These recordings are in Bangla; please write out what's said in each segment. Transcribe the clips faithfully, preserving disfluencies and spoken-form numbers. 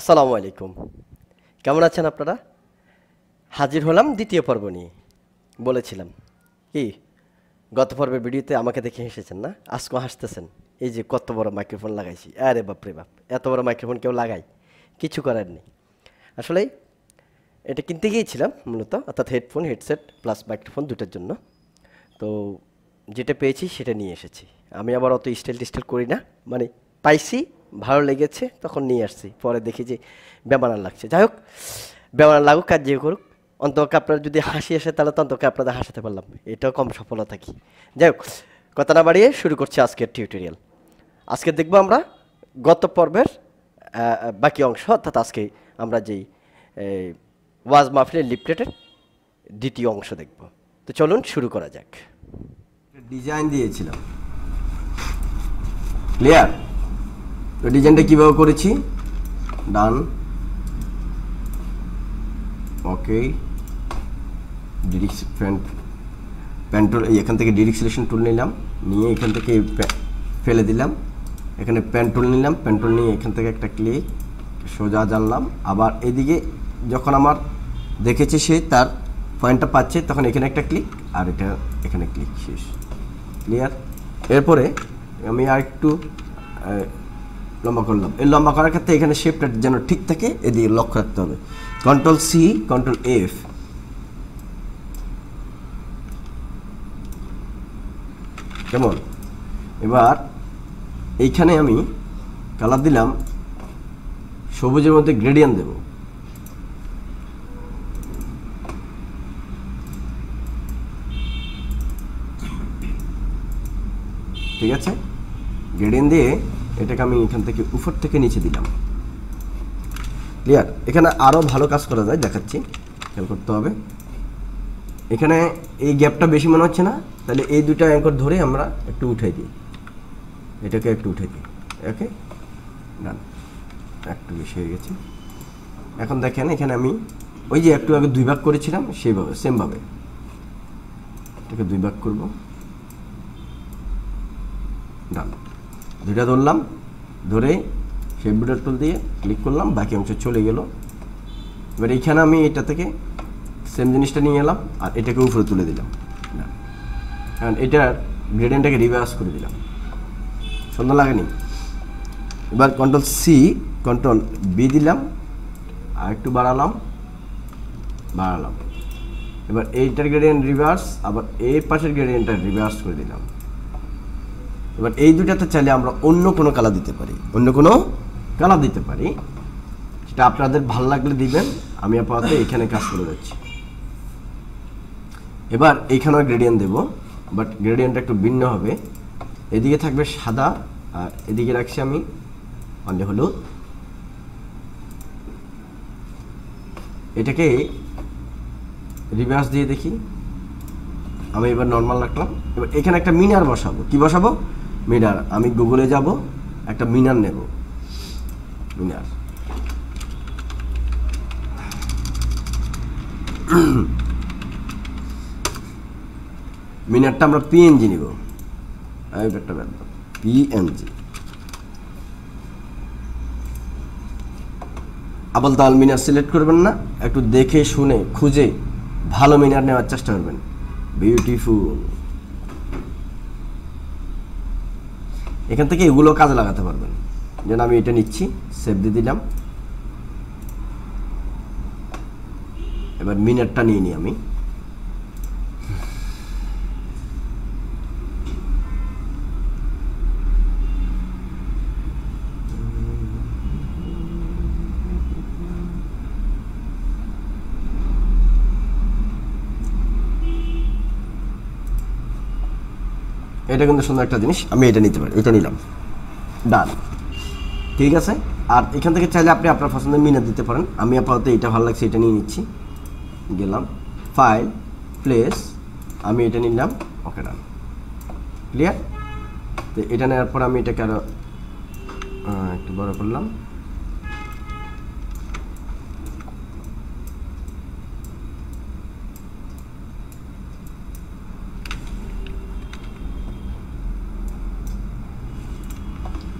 আসসালামু আলাইকুম কেমন আছেন আপনারা হাজির হলাম দ্বিতীয় পর্ব নিয়ে বলেছিলাম কি গত পর্বের ভিডিওতে আমাকে দেখে হেসেছেন না আজকে হাসতেছেন এই যে কত বড় মাইক্রোফোন লাগাইছি আরে বাপ রে বাপ এত বড় মাইক্রোফোন কেউ লাগাই কিছু করার নেই আসলে এটা কিনতে গিয়েছিলাম মূলত অর্থাৎ হেডফোন হেডসেট প্লাস মাইক্রোফোন দুটোর জন্য তো যেটা পেয়েছি সেটা নিয়ে এসেছি আমি আবার অত স্টাইল টিস্টাইল করি না মানে পাইছি ভালো লেগেছে তখন নিয়ে আসছি পরে দেখি যে বেমানার লাগছে যাই হোক বেমানার লাগুক কাজ যে করুক অন্তকে আপনার যদি হাসি আসে তাহলে তো অন্তকে আপনাদের হাসাতে পারলাম এটাও কম সফলতা কি যাই হোক কথা না বাড়িয়ে শুরু করছি আজকের টিউটোরিয়াল আজকে দেখব আমরা গত পর্বের বাকি অংশ অর্থাৎ আজকে আমরা যেই ওয়াজ মাহফিলের লিফলেটের দ্বিতীয় অংশ দেখব তো চলুন শুরু করা যাক ডিজাইন দিয়েছিলাম ক্লিয়ার তো ডিজাইনটা কিভাবে করেছি ডান ওকে ডিরেক্ট প্যান্টল এখান থেকে ডিরেক্ট সিলেকশন টুল নিলাম নিয়ে এখান থেকে ফেলে দিলাম এখানে প্যান্টল নিলাম প্যান্টল নিয়ে এখান থেকে একটা ক্লিক সোজা জানলাম আবার এদিকে যখন আমার দেখেছে সে তার পয়েন্টটা পাচ্ছে তখন এখানে একটা ক্লিক আর এটা এখানে ক্লিক শেষ ক্লিয়ার এরপরে আমি আর একটু লম্বা করলাম এই লম্বা করার ক্ষেত্রে এখানে শেপটা যেন ঠিক থাকে এদিকে লক্ষ্য রাখতে হবে কন্ট্রোল সি কন্ট্রোল এফ কেমন এবার এইখানে আমি কালার দিলাম সবুজের মধ্যে গ্রেডিয়েন্ট দেব ঠিক আছে গ্রেডিয়েন্ট দিয়ে এটাকে আমি এখান থেকে উপর থেকে নিচে দিলাম ক্লিয়ার এখানে আরও ভালো কাজ করা যায় দেখাচ্ছি খেয়াল করতে হবে এখানে এই গ্যাপটা বেশি মনে হচ্ছে না তাহলে এই দুটো অ্যাঙ্কর ধরে আমরা একটু উঠাই দিই এটাকে একটু উঠাই দিই ওকে ডান একটু বেশি হয়ে গেছে এখন দেখেন এখানে আমি ওই যে একটু আগে দুই ভাগ করেছিলাম সেইভাবে সেমভাবে এটাকে দুই ভাগ করব ডান দুইটা ধরলাম ধরে শেপ বুটার টুল দিয়ে ক্লিক করলাম বাকি অংশ চলে গেল এবার এইখানে আমি এটা থেকে সেম জিনিসটা নিয়ে এলাম আর এটাকে উপরে তুলে দিলাম কারণ এটার গ্রেডিয়েন্টটাকে রিভার্স করে দিলাম সুন্দর লাগেনি এবার কন্ট্রোল সি কন্ট্রোল বি দিলাম আর একটু বাড়ালাম বাড়ালাম এবার এইটার গ্রেডিয়েন্ট রিভার্স আবার এই পাশের গ্রেডিয়েন্টটা রিভার্স করে দিলাম এবার এই দুটাতে চাইলে আমরা অন্য কোনো কালার দিতে পারি অন্য কোনো কালার দিতে পারি সেটা আপনাদের ভালো লাগলে দিবেন আমি আপাতত এখানে কাজ করে যাচ্ছি এবার এইখানেও গ্রেডিয়েন্ট দেব বাট গ্রেডিয়েন্টটা একটু ভিন্ন হবে এদিকে থাকবে সাদা আর এদিকে রাখছি আমি অন্য হলুদ এটাকে রিভার্স দিয়ে দেখি আমি এবার নর্মাল রাখলাম এবার এখানে একটা মিনার বসাবো কি বসাবো মিনার আমি গুগলে যাব একটা মিনার নেব মিনার মিনারটা আমরা পিএনজি নিব একটা পিএনজি আবল তাল মিনার সিলেক্ট করবেন না একটু দেখে শুনে খুঁজে ভালো মিনার নেওয়ার চেষ্টা করবেন বিউটিফুল এখান থেকে এগুলো কাজে লাগাতে পারবেন যেন আমি এটা নিচ্ছি সেভ দিয়ে দিলাম এবার মিনারটা নিয়ে নিই আমি এটা কিন্তু সুন্দর একটা জিনিস আমি এটা নিতে পারি এটা নিলাম ডান ঠিক আছে আর এখান থেকে চাইলে আপনি আপনার পছন্দের মিনার দিতে পারেন আমি আপাতত এটা ভালো লাগছে এটা নিয়ে নিচ্ছি গেলাম ফাইল প্লেস আমি এটা নিলাম ওকে ডান ক্লিয়ার তো এটা নেওয়ার পর আমি এটাকে আরও একটু বড় করলাম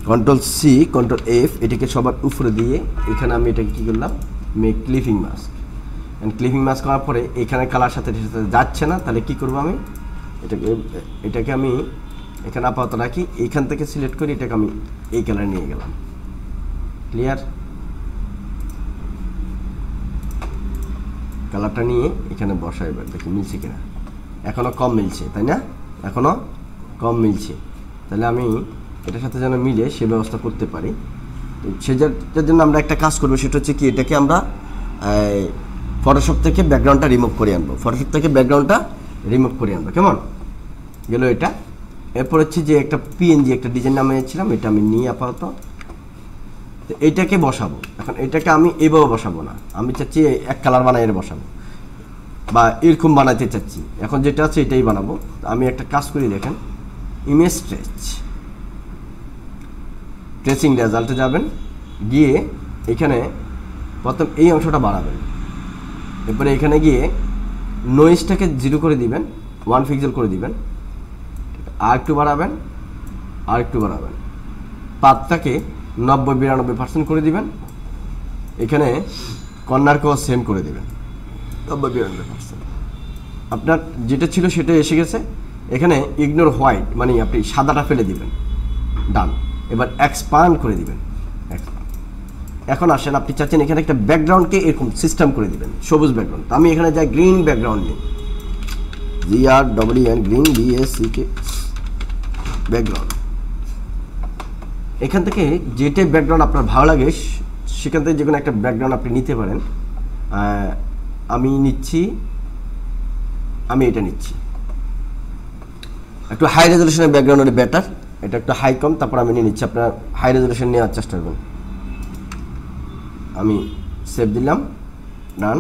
control C control F এটাকে সবার উপরে দিয়ে এখানে আমি এটা কি করলাম make clipping mask and clipping mask করার পরে এখানে কালার সাথে সাথে যাচ্ছে না তাহলে কি করব আমি এটাকে এটাকে আমি এখানে আপাতত রাখি এইখান থেকে সিলেক্ট করি এটাকে আমি এই কালার নিয়ে গেলাম ক্লিয়ার কালারটা নিয়ে এখানে বসাই এবার দেখি মিলছে কিনা এখনো কম মিলছে তাই না এখনো কম মিলছে তাহলে আমি এটার সাথে যেন মিলে সে ব্যবস্থা করতে পারি তো সেটার জন্য আমরা একটা কাজ করব সেটা হচ্ছে কি এটাকে আমরা ফটোশপ থেকে ব্যাকগ্রাউন্ডটা রিমুভ করে আনবো ফটোশপ থেকে ব্যাকগ্রাউন্ডটা রিমুভ করে আনবো কেমন গেল এটা এরপর হচ্ছে যে একটা পিএনজি একটা ডিজাইন নামিয়েছিলাম এটা আমি নিয়ে আপাতত তো এটাকে বসাবো এখন এটাকে আমি এভাবে বসাবো না আমি চাচ্ছি এক কালার বানাই এর বসাবো বা এরকম বানাতে চাচ্ছি এখন যেটা আছে এটাই বানাবো আমি একটা কাজ করি দেখেন ইমেজ স্ট্রেচ ট্রেসিং রেজাল্টে যাবেন গিয়ে এখানে প্রথম এই অংশটা বাড়াবেন এরপরে এখানে গিয়ে নয়েজটাকে জিরো করে দিবেন ওয়ান পিক্সেল করে দিবেন আর একটু বাড়াবেন আর একটু বাড়াবেন পাতটাকে নব্বই বিরানব্বই পার্সেন্ট করে দিবেন এখানে কর্নারকেও সেম করে দিবেন নব্বই বিরানব্বই পার্সেন্ট আপনার যেটা ছিল সেটা এসে গেছে এখানে ইগনোর হোয়াইট মানে আপনি সাদাটা ফেলে দিবেন ডান এবার এক্সপ্যান্ড করে দিবেন এখন আসেন আপনি চাচ্ছেন এখানে একটা ব্যাকগ্রাউন্ডকে এরকম সিস্টেম করে দিবেন সবুজ ব্যাকগ্রাউন্ড আমি এখানে যাই গ্রিন ব্যাকগ্রাউন্ড নিই G R W N green B S C K background এখান থেকে যেটা ব্যাকগ্রাউন্ড আপনার ভালো লাগে সেখান থেকে যে কোনো একটা ব্যাকগ্রাউন্ড আপনি নিতে পারেন আমি নিচ্ছি আমি এটা নিচ্ছি একটু হাই রেজলিউশনের ব্যাকগ্রাউন্ড হলে বেটার এটা একটু হাই কম তারপর আমি নিয়ে নিচ্ছি আপনার হাই রেজলিউশন নেওয়ার চেষ্টা করবেন আমি সেভ দিলাম ডান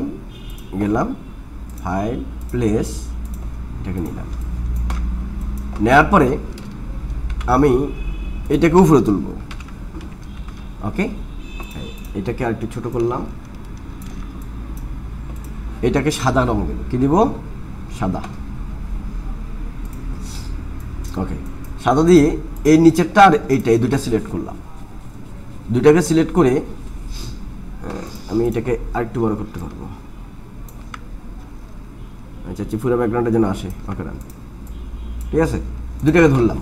গেলাম ফাইল প্লেস এটাকে নিলাম নেওয়ার পরে আমি এটাকে উপরে তুলব ওকে এটাকে আর একটু ছোটো করলাম এটাকে সাদা রঙ দেব কী দিব সাদা ওকে সাদা দিয়ে এই নিচেরটা আর এইটা এই দুটা সিলেক্ট করলাম দুটাকে সিলেক্ট করে আমি এটাকে আরেকটু বড় করতে পারবো আচ্ছা চিপুরা ব্যাকগ্রাউন্ডে যেন আসে ওকে রান ঠিক আছে দুটাকে ধরলাম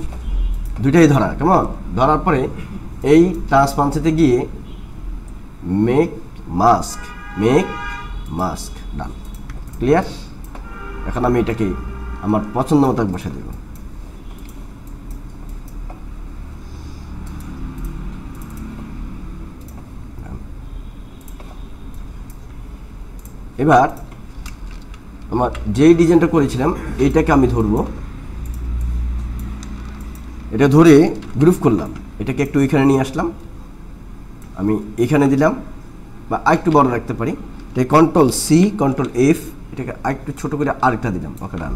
দুটাই ধরা কেমন ধরার পরে এই ট্রান্সপারেন্সিতে গিয়ে make mask make mask done clear এখন আমি এটাকে আমার পছন্দ মতো বসে দেব এবার আমার যেই ডিজাইনটা করেছিলাম এইটাকে আমি ধরবো এটা ধরে গ্রুপ করলাম এটাকে একটু এখানে নিয়ে আসলাম আমি এখানে দিলাম বা আরেকটু বড় রাখতে পারি তাই কন্ট্রোল সি কন্ট্রোল এফ এটাকে আরেকটু ছোটো করে আরেকটা দিলাম ওকে ডান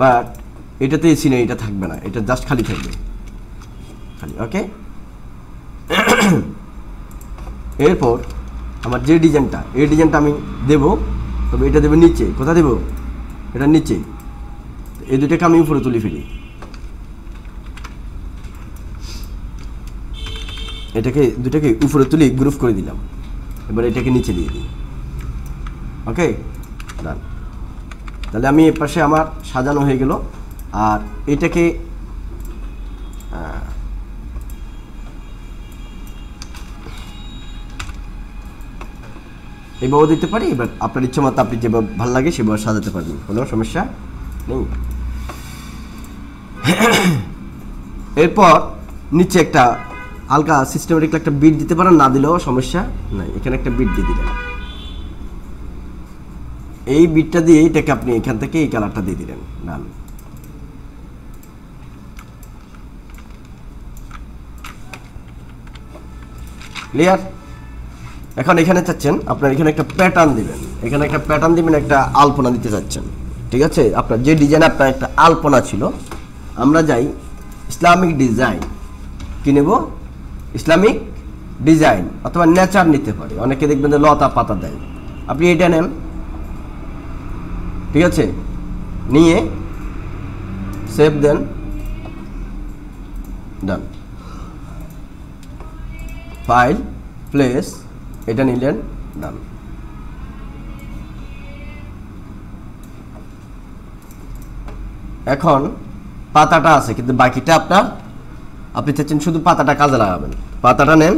বাট এটাতে সিনে এটা থাকবে না এটা জাস্ট খালি থাকবে খালি ওকে এরপর আমার যে ডিজাইনটা এই ডিজাইনটা আমি দেব তবে এটা দেবো নিচে কোথা দেব এটা নিচে এই দুটাকে আমি উপরে তুলে ফেলি এটাকে দুটাকে উপরে তুলে গ্রুপ করে দিলাম এবার এটাকে নিচে দিয়ে দিই ওকে ডান তাহলে আমি এর পাশে আমার সাজানো হয়ে গেল আর এটাকে এভাবে দিতে পারি এবার আপনার ইচ্ছা মতো আপনি যেভাবে ভালো লাগে সেভাবে সাজাতে পারবেন কোনো সমস্যা নেই এরপর নিচে একটা হালকা সিস্টেমেটিক একটা বিট দিতে পারেন না দিলেও সমস্যা নাই এখানে একটা বিট দিয়ে দিলেন এই বিটটা দিয়ে এটাকে আপনি এখান থেকে এই কালারটা দিয়ে দিলেন ডান ক্লিয়ার এখন এখানে চাচ্ছেন আপনার এখানে একটা প্যাটার্ন দিবেন এখানে একটা প্যাটার্ন দিবেন একটা আলপনা দিতে চাচ্ছেন ঠিক আছে আপনার যে ডিজাইন আপনার একটা আলপনা ছিল আমরা যাই ইসলামিক ডিজাইন কি নেব ইসলামিক ডিজাইন অথবা নেচার নিতে পারি অনেকে দেখবেন যে লতা পাতা দেয় আপনি এটা নেন ঠিক আছে নিয়ে সেভ দেন ডান file, place, এটা নিলেন ডান। এখন পাতাটা আছে কিন্তু বাকিটা আপনার, আপনি চাচ্ছেন শুধু পাতাটা কাজে লাগাবেন, পাতাটা নেন,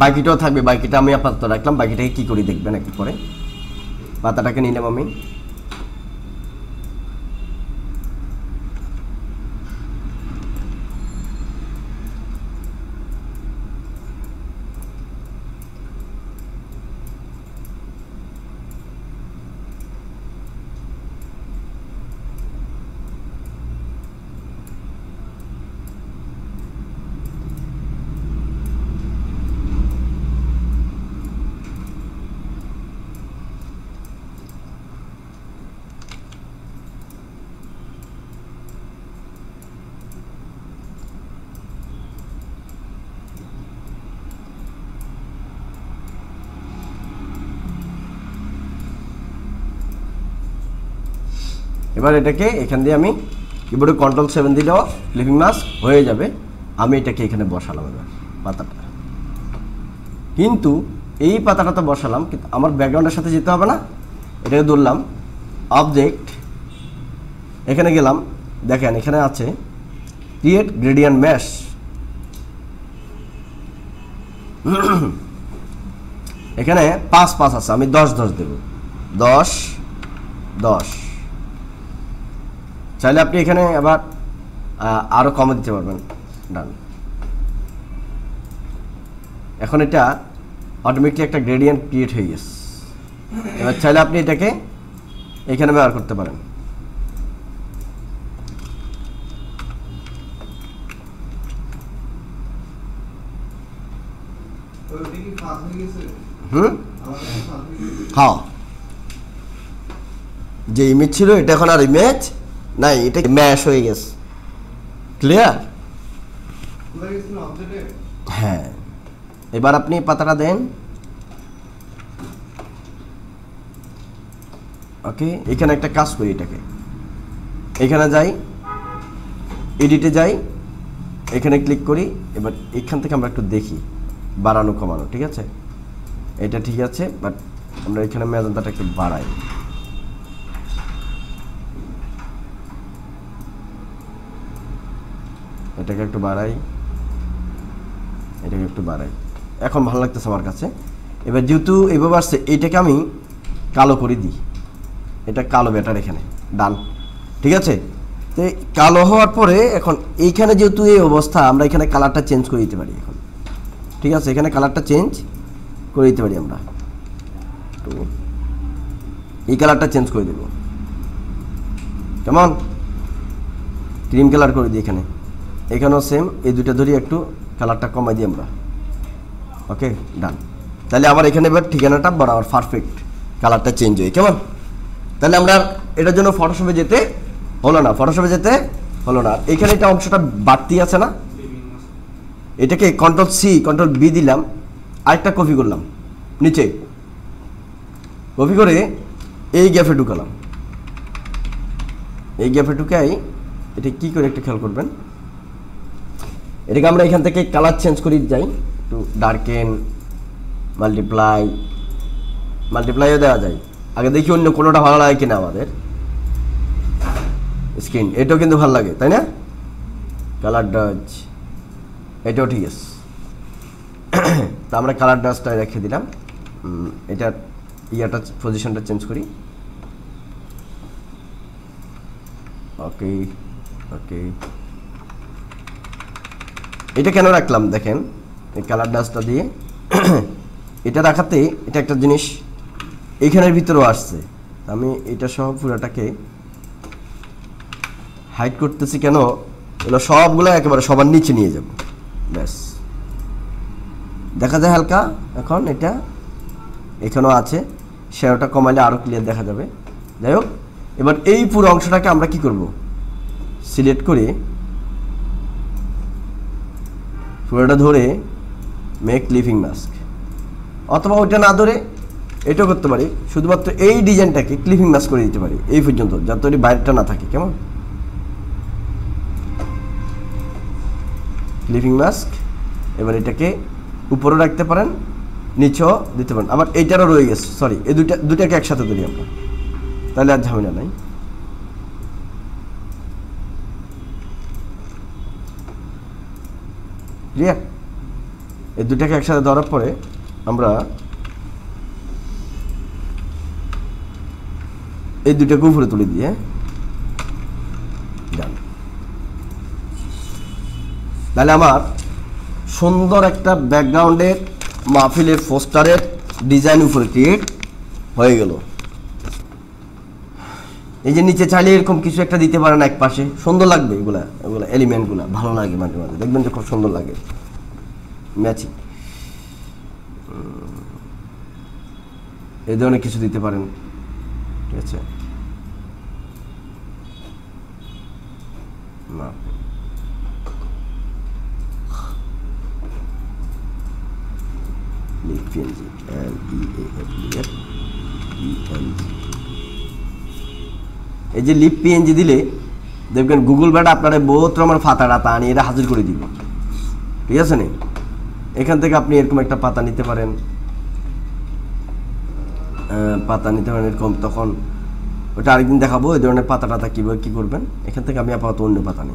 বাকিটাও থাকবে, বাকিটা আমি আপাতত রাখলাম, বাকিটাকে কি করে দেখবেন একটু পরে। পাতাটাকে নিলাম আমি, এবার এটাকে এখান দিয়ে আমি কিবোর্ডে কন্ট্রোল সেভেন দিলেও ফ্লিপিং মাস্ক হয়ে যাবে। আমি এটাকে এখানে বসালাম এবার পাতাটা, কিন্তু এই পাতাটা তো বসালাম কিন্তু আমার ব্যাকগ্রাউন্ডের সাথে যেতে হবে না, এটাকে ধরলাম অবজেক্ট, এখানে গেলাম, দেখেন এখানে আছে ক্রিয়েট গ্রেডিয়েন্ট ম্যাশ, এখানে পাঁচ পাঁচ আছে, আমি দশ দশ দেব, দশ দশ চাইলে আপনি এখানে আবার আরও কমে দিতে পারবেন ডান। এখন এটা অটোমেটিকলি একটা গ্রেডিয়েন্ট ক্রিয়েট হয়ে গেছে। এবার চাইলে আপনি এটাকে এখানে ব্যবহার করতে পারেন, হুম হ্যাঁ যে ইমেজ ছিল এটা এখন আর ইমেজ নাই, এটা ম্যাশ হয়ে গেছে, ক্লিয়ার। হ্যাঁ এবার আপনি পাতাটা দেন, ওকে এখানে একটা কাজ করি, এটাকে এখানে যাই, এডিটে যাই, এখানে ক্লিক করি, এবার এখান থেকে আমরা একটু দেখি বাড়ানো কমানো, ঠিক আছে এটা ঠিক আছে, বাট আমরা এখানে মেজানটাটা একটু বাড়াই, এটাকে একটু বাড়াই, এটাকে একটু বাড়াই, এখন ভালো লাগতেছে আমার কাছে। এবার যেহেতু এভাবে আসছে এইটাকে আমি কালো করে দিই, এটা কালো ব্যাটার এখানে ডান, ঠিক আছে। তো কালো হওয়ার পরে এখন এইখানে যেহেতু এই অবস্থা আমরা এখানে কালারটা চেঞ্জ করে দিতে পারি এখন, ঠিক আছে এখানে কালারটা চেঞ্জ করে দিতে পারি আমরা, তো এই কালারটা চেঞ্জ করে দেব, কেমন ক্রিম কালার করে দিই এখানে, এখানেও সেম, এই দুটো ধরি একটু কালারটা কমাই দিই আমরা, ওকে ডান। তাহলে আবার এখানে এবার ঠিকানাটা বরাবর পারফেক্ট কালারটা চেঞ্জ হয়, কেমন। তাহলে আমরা এটার জন্য ফটোশপে যেতে হলো না, ফটোশপে যেতে হলো না। এখানে এটা অংশটা বাড়তি আছে না, এটাকে কন্ট্রোল সি কন্ট্রোল বি দিলাম, আরেকটা কপি করলাম নিচে, কপি করে এই গ্যাপে ঢুকালাম, এই গ্যাপে ঢুকাই এটা কি করে একটু খেয়াল করবেন, এটাকে আমরা এখান থেকে কালার চেঞ্জ করে যাই, একটু ডার্কেন, মাল্টিপ্লাই, মাল্টিপ্লাইও দেওয়া যায়, আগে দেখি অন্য কোনোটা ভালো লাগে কিনা আমাদের, স্ক্রিন এটাও কিন্তু ভালো লাগে তাই না, কালার ডাচ এটাও ঠিক আছে। তা আমরা কালার ডাচটা রেখে দিলাম, এটা ইয়াটা পজিশনটা চেঞ্জ করি, ওকে ওকে। এটা কেন রাখলাম দেখেন, এই কালার ডাস্টটা দিয়ে এটা রাখাতে এটা একটা জিনিস এইখানের ভিতরেও আসছে, আমি এটা সহ পুরাটাকে হাইড করতেছি, কেন এগুলো সবগুলো একেবারে সবার নিচে নিয়ে যাব, ব্যাস দেখা যায় হালকা। এখন এটা এখানেও আছে, শ্যাডোটা কমাইলে আরও ক্লিয়ার দেখা যাবে। যাই হোক এবার এই পুরো অংশটাকে আমরা কি করব, সিলেক্ট করে পুরোটা ধরে মেক লিভিং মাস্ক, অথবা ওইটা না ধরে এটাও করতে পারি, শুধুমাত্র এই ডিজাইনটাকে ক্লিপিং মাস্ক করে দিতে পারি এই পর্যন্ত, যাতে ওই বাইরেটা না থাকে, কেমন। লিভিং মাস্ক এবারে এটাকে উপরে রাখতে পারেন নিচেও দিতে পারেন আমার এইটারও রয়ে গেছে সরি এই দুটো দুটাকে একসাথে ধরি আমরা তাহলে আর ঝামেলা নাই ক্লিয়ার এই দুটাকে একসাথে ধরার পরে আমরা এই দুটাকে উপরে তুলে দিয়ে ডান তাহলে আমার সুন্দর একটা ব্যাকগ্রাউন্ডে মাহফিলের পোস্টারের ডিজাইন উপরে ক্রিয়েট হয়ে গেল এই যে নিচে চাইলে এরকম কিছু একটা দিতে পারেন এক পাশে সুন্দর লাগবে এগুলা এগুলা এলিমেন্টগুলো ভালো লাগে মাঝে মাঝে দেখবেন যে খুব সুন্দর লাগে ম্যাচিং এই ধরনের কিছু দিতে পারেন ঠিক আছে না Make P N G and E A F P N G. As a leap P N G delay, they can Google but after both from a Fataratani, a Hazard Kuridibo. Yes, a name. I can take up near to make a Patanitavan Patanitavan Comtocon, but I didn't have a don't a Patata Kibaki Gurban. I can take a me about only Patani.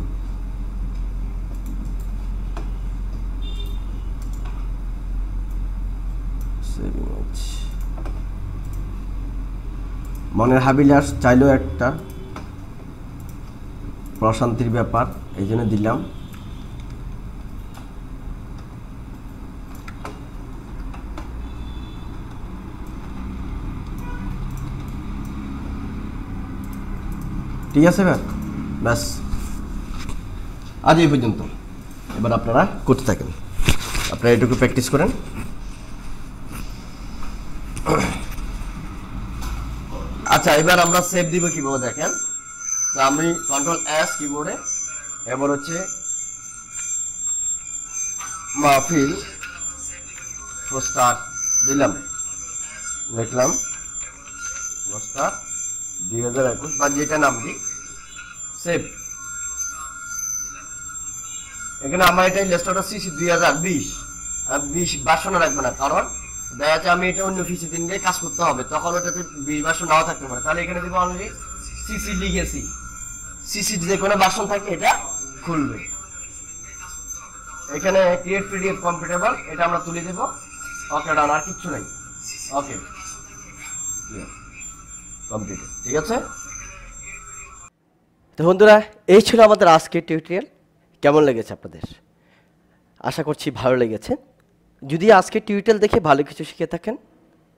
মনের হাবিলাস চাইলো একটা প্রশান্তির ব্যাপার এইজন্য দিলাম ঠিক আছে ভাই বাস আজ এই পর্যন্ত এবার আপনারা করতে থাকেন আপনারা এটুকু প্র্যাকটিস করেন আচ্ছা এবার আমরা সেভ দিব কিভাবে দেখেন তো আমি কন্ট্রোল এস কিবোর্ডে এবার হচ্ছে মাহফিল পোস্টার দিলাম লিখলাম পোস্টার দুই হাজার একুশ বা যেটা নাম দিই সেভ এখানে আমার এটা লিস্টটা সিসি দুই হাজার বিশ আর বিশ বাসনা রাখব না কারণ দেখা যাচ্ছে আমি এটা অন্য কিছু দিন গিয়ে কাজ করতে হবে তখন ওটাতে বিশ বাসন নাও থাকতে পারে তাহলে এখানে দিব অনলি সিসি লিখেছি সিসি যে কোনো বাসন থাকে এটা খুলবে এখানে ক্রিয়েট পিডিএফ কম্পিউটেবল এটা আমরা তুলে দেব ওকে ডান আর কিছু নাই ওকে কমপ্লিট ঠিক আছে তো বন্ধুরা এই ছিল আমাদের আজকের টিউটোরিয়াল কেমন লেগেছে আপনাদের আশা করছি ভালো লেগেছে যদি আজকে টিউটোরিয়াল দেখে ভালো কিছু শিখে থাকেন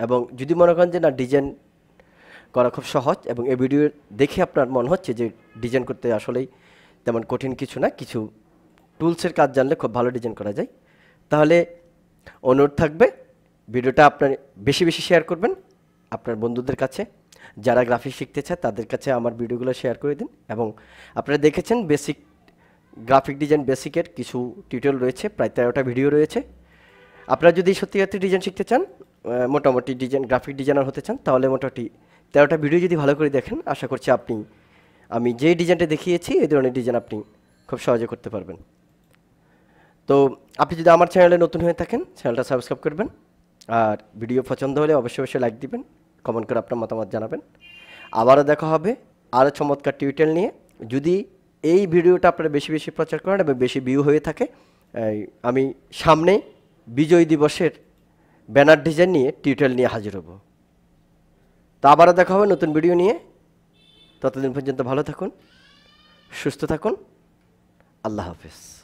এবং যদি মনে করেন যে না ডিজাইন করা খুব সহজ এবং এই ভিডিও দেখে আপনার মনে হচ্ছে যে ডিজাইন করতে আসলেই তেমন কঠিন কিছু না কিছু টুলসের কাজ জানলে খুব ভালো ডিজাইন করা যায় তাহলে অনুরোধ থাকবে ভিডিওটা আপনার বেশি বেশি শেয়ার করবেন আপনার বন্ধুদের কাছে যারা গ্রাফিক্স শিখতে চায় তাদের কাছে আমার ভিডিওগুলো শেয়ার করে দিন এবং আপনারা দেখেছেন বেসিক গ্রাফিক ডিজাইন বেসিকের কিছু টিউটোরিয়াল রয়েছে প্রায় তেরোটা ভিডিও রয়েছে আপনারা যদি সত্যিকারী ডিজাইন শিখতে চান মোটামুটি ডিজাইন গ্রাফিক ডিজাইনার হতে চান তাহলে মোটামুটি তেরোটা ভিডিও যদি ভালো করে দেখেন আশা করছি আপনি আমি যে ডিজাইনটা দেখিয়েছি এই ধরনের ডিজাইন আপনি খুব সহজে করতে পারবেন তো আপনি যদি আমার চ্যানেলে নতুন হয়ে থাকেন চ্যানেলটা সাবস্ক্রাইব করবেন আর ভিডিও পছন্দ হলে অবশ্যই অবশ্যই লাইক দিবেন কমেন্ট করে আপনার মতামত জানাবেন আবারও দেখা হবে আরও চমৎকার টিউটোরিয়াল নিয়ে যদি এই ভিডিওটা আপনারা বেশি বেশি প্রচার করেন এবং বেশি ভিউ হয়ে থাকে আমি সামনে বিজয় দিবসের ব্যানার ডিজাইন নিয়ে টিউটোরিয়াল নিয়ে হাজির হব তো আবারও দেখা হবে নতুন ভিডিও নিয়ে ততদিন পর্যন্ত ভালো থাকুন সুস্থ থাকুন আল্লাহ হাফেজ